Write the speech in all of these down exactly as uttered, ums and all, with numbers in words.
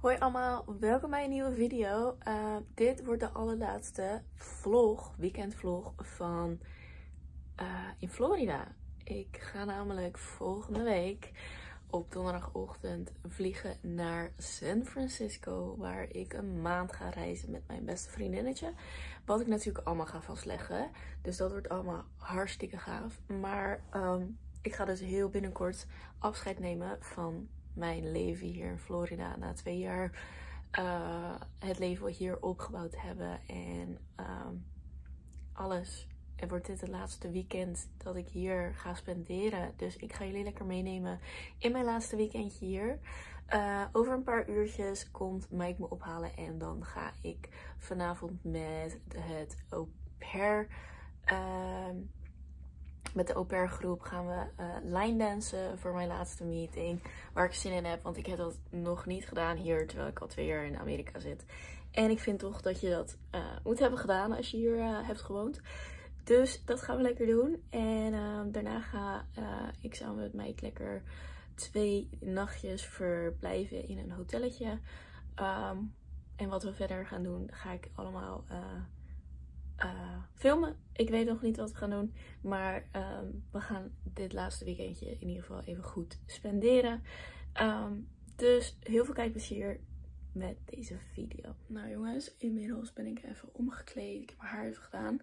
Hoi allemaal, welkom bij een nieuwe video. Uh, dit wordt de allerlaatste vlog, weekendvlog van uh, in Florida. Ik ga namelijk volgende week op donderdagochtend vliegen naar San Francisco, waar ik een maand ga reizen met mijn beste vriendinnetje. Wat ik natuurlijk allemaal ga vastleggen, dus dat wordt allemaal hartstikke gaaf. Maar um, ik ga dus heel binnenkort afscheid nemen van mijn leven hier in Florida na twee jaar. Uh, het leven wat we hier opgebouwd hebben. En um, alles. En wordt dit het laatste weekend dat ik hier ga spenderen. Dus ik ga jullie lekker meenemen in mijn laatste weekendje hier. Uh, over een paar uurtjes komt Mike me ophalen. En dan ga ik vanavond met het au pair... Uh, Met de au pair groep gaan we uh, line dansen voor mijn laatste meeting. Waar ik zin in heb, want ik heb dat nog niet gedaan hier, terwijl ik al twee jaar in Amerika zit. En ik vind toch dat je dat uh, moet hebben gedaan als je hier uh, hebt gewoond. Dus dat gaan we lekker doen. En uh, daarna ga uh, ik samen met Mike lekker twee nachtjes verblijven in een hotelletje. Um, en wat we verder gaan doen, ga ik allemaal... Uh, Uh, filmen. Ik weet nog niet wat we gaan doen. Maar um, we gaan dit laatste weekendje in ieder geval even goed spenderen. Um, dus heel veel kijkplezier met deze video. Nou jongens, inmiddels ben ik even omgekleed. Ik heb mijn haar even gedaan.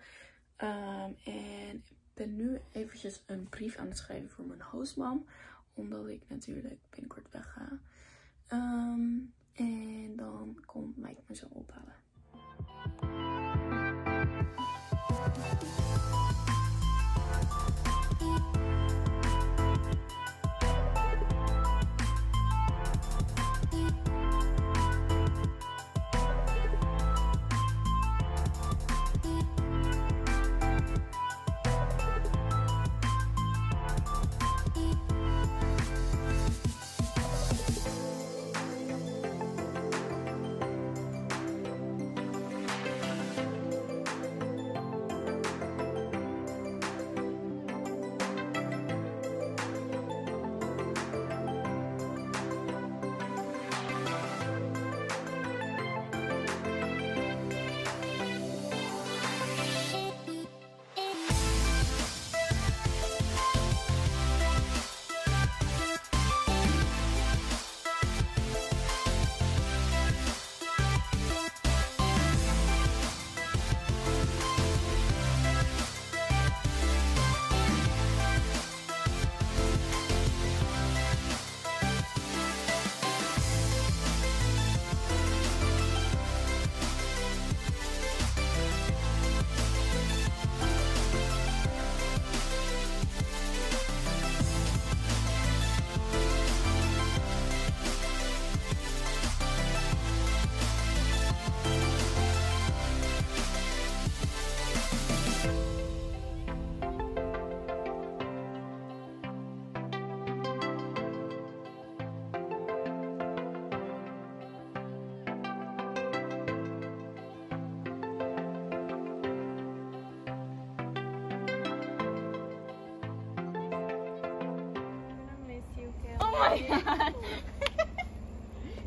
Um, en ik ben nu eventjes een brief aan het schrijven voor mijn hostmam. Omdat ik natuurlijk binnenkort weg ga. Um, en dan komt Mike me zo ophalen. Oh my God.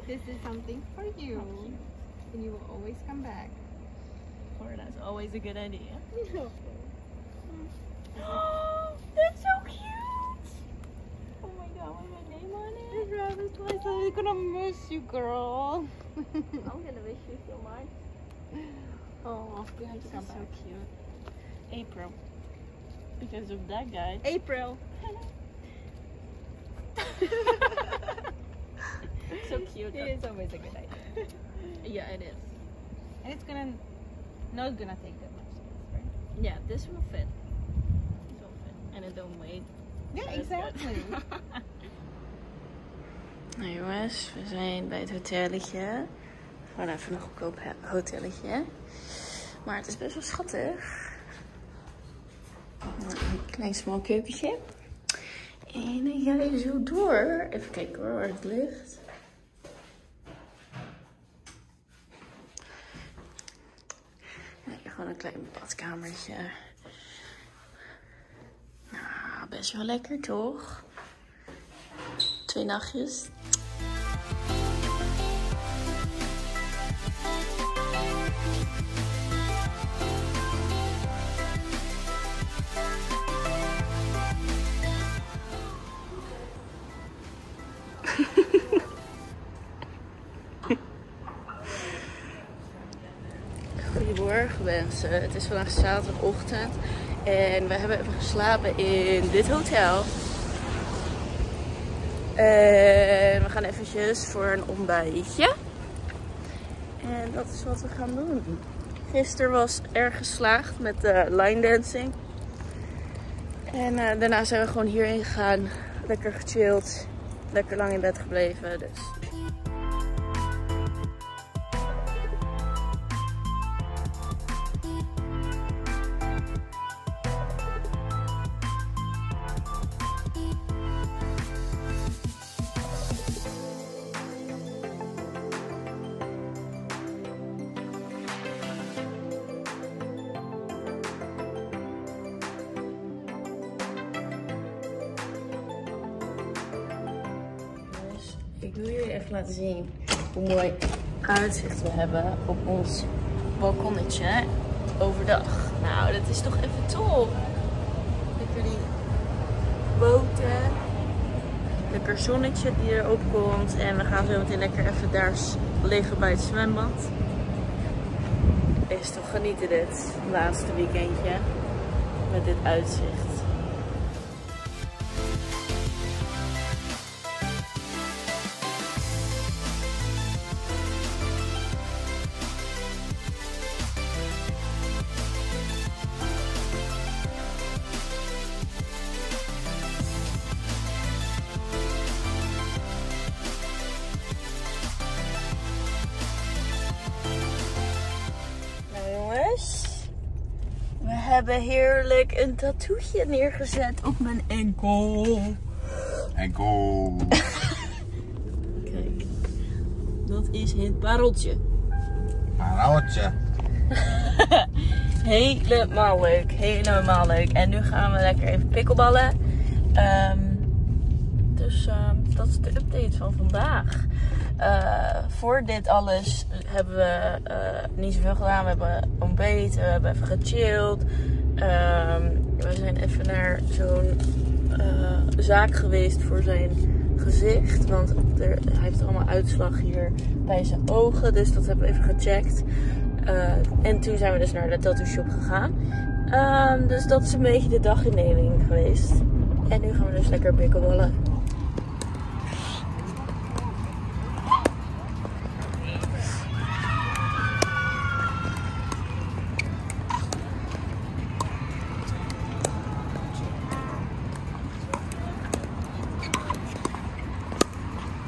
This is something for you, and you will always come back. Florida is always a good idea. That's so cute! Oh my God, what's my name on it? Travis, I'm gonna miss you, girl. I'm gonna miss you so much. Oh, you have to come back. So cute. April, because of that guy. April. So cute. It is always a good idea. Yeah, it is. And it's gonna not gonna take that much space, right? Yeah, this will fit. This will fit. And it don't weigh. Yeah, exactly. Nou jongens, we zijn bij het hotelletje. Gewoon even een goedkoop hotelletje. Maar het is best wel schattig. Een klein smal keukentje. En ik ga even zo door. Even kijken hoor, waar het ligt. Ja, gewoon een klein badkamertje. Nou, best wel lekker toch? Twee nachtjes. Goedemorgen mensen, het is vandaag zaterdagochtend en we hebben even geslapen in dit hotel. En we gaan eventjes voor een ontbijtje. En dat is wat we gaan doen. Gisteren was erg geslaagd met de line dancing. En uh, daarna zijn we gewoon hierheen gegaan. Lekker gechilled. Lekker lang in bed gebleven. Dus. Ik wil jullie even laten zien hoe mooi uitzicht we hebben op ons balkonnetje overdag. Nou, dat is toch even top. Lekker die boten. Lekker zonnetje die erop komt. En we gaan zo meteen lekker even daar liggen bij het zwembad. Is toch genieten dit laatste weekendje met dit uitzicht. We hebben heerlijk een tattoetje neergezet op mijn enkel. Enkel. Kijk, dat is het pareltje. Pareltje. Helemaal leuk, helemaal leuk. En nu gaan we lekker even pikkelballen. Um, dus um, dat is de update van vandaag. Uh, voor dit alles hebben we uh, niet zoveel gedaan. We hebben ontbeten, we hebben even gechilled. Um, we zijn even naar zo'n uh, zaak geweest voor zijn gezicht. Want er, hij heeft allemaal uitslag hier bij zijn ogen. Dus dat hebben we even gecheckt. Uh, en toen zijn we dus naar de tattoo shop gegaan. Um, dus dat is een beetje de dagindeling geweest. En nu gaan we dus lekker pikkelballen.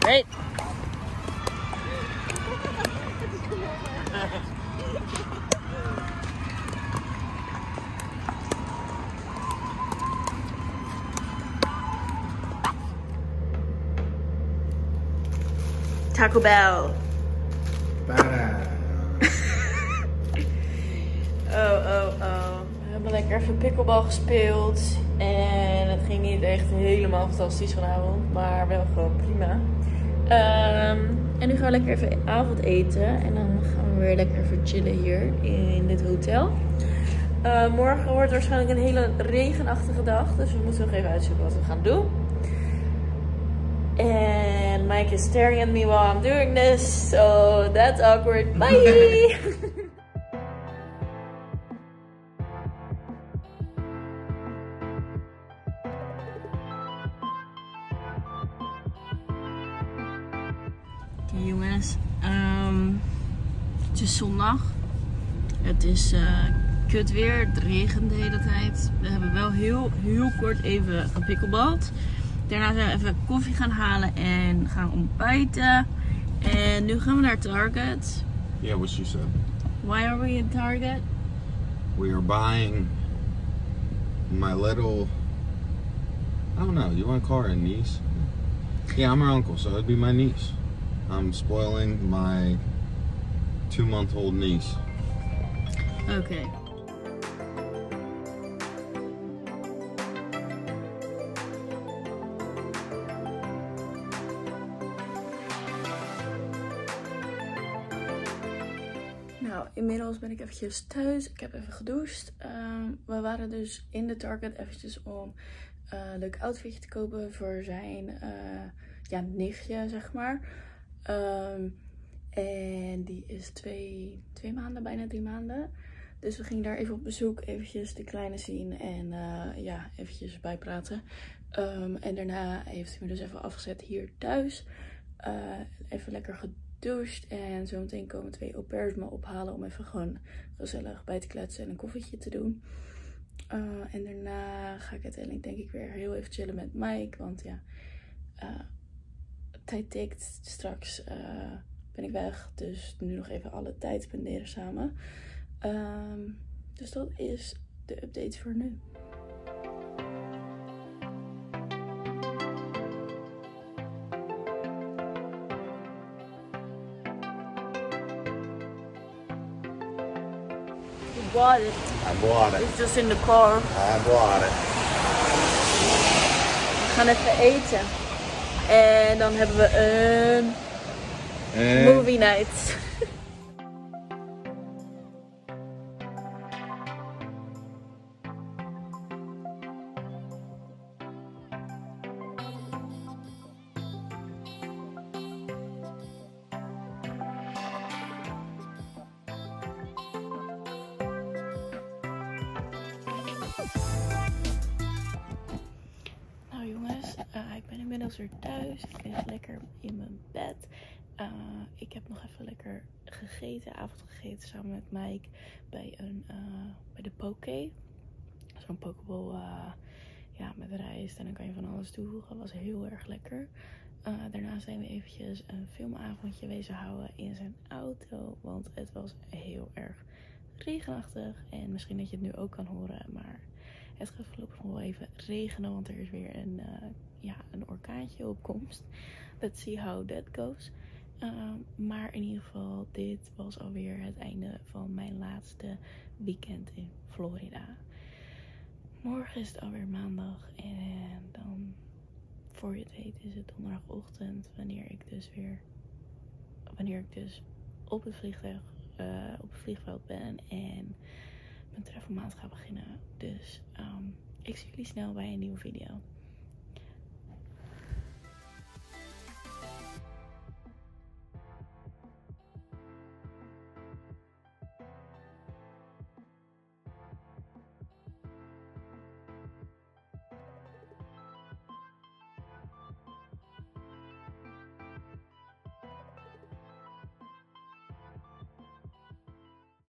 Right. Taco Bell. Para. oh, oh, oh. We hebben lekker even pickleball gespeeld. En het ging niet echt helemaal fantastisch vanavond. Maar wel gewoon prima. Um, en nu gaan we lekker even avondeten. En dan gaan we weer lekker even chillen hier in dit hotel. Uh, morgen wordt waarschijnlijk een hele regenachtige dag. Dus we moeten nog even uitzoeken wat we gaan doen. And Mike is staring at me while I'm doing this. So that's awkward. Bye! Jongens, um, het is zondag. Het is uh, kut weer, het regent de hele tijd. We hebben wel heel, heel kort even gepikkelbald. Daarna zijn we even koffie gaan halen en gaan ontbijten. En nu gaan we naar Target. Yeah, what she said. Why are we in Target? We are buying my little, I don't know, you want to call her a niece? Yeah, I'm her uncle, so it'd be my niece. I'm spoiling my two-month-old niece. Okay. Nou, inmiddels ben ik eventjes thuis. Ik heb even gedoucht. Um, we waren dus in de Target eventjes om uh, een leuk outfitje te kopen voor zijn uh, ja, nichtje, zeg maar. Um, En die is twee, twee maanden, bijna drie maanden. Dus we gingen daar even op bezoek, eventjes de kleine zien en uh, ja, eventjes bijpraten. Um, en daarna heeft hij me dus even afgezet hier thuis. Uh, even lekker gedoucht en zo meteen komen twee au pairs me ophalen om even gewoon gezellig bij te kletsen en een koffietje te doen. Uh, en daarna ga ik uiteindelijk denk ik weer heel even chillen met Mike, want ja, uh, tijd tikt, straks uh, ben ik weg, dus nu nog even alle tijd spenderen samen. Um, dus dat is de update voor nu. You bought it. I bought it. It's just in the car. I bought it. We gaan even eten. En dan hebben we een en... movie night. Uh, ik ben inmiddels weer thuis. Ik lig lekker in mijn bed. Uh, ik heb nog even lekker gegeten, avond gegeten samen met Mike bij, een, uh, bij de poke. Zo'n pokeball uh, ja, met rijst en dan kan je van alles toevoegen. Was heel erg lekker. Uh, daarna zijn we eventjes een filmavondje wezen houden in zijn auto, want het was heel erg regenachtig. En misschien dat je het nu ook kan horen, maar het gaat voorlopig nog wel even regenen, want er is weer een, uh, ja, een orkaantje op komst. Let's see how that goes. Um, maar in ieder geval, dit was alweer het einde van mijn laatste weekend in Florida. Morgen is het alweer maandag en dan, voor je het weet, is het donderdagochtend wanneer ik dus weer, wanneer ik dus op het vliegtuig, uh, op het vliegveld ben en mijn travelmaand gaat beginnen. Dus um, ik zie jullie snel bij een nieuwe video.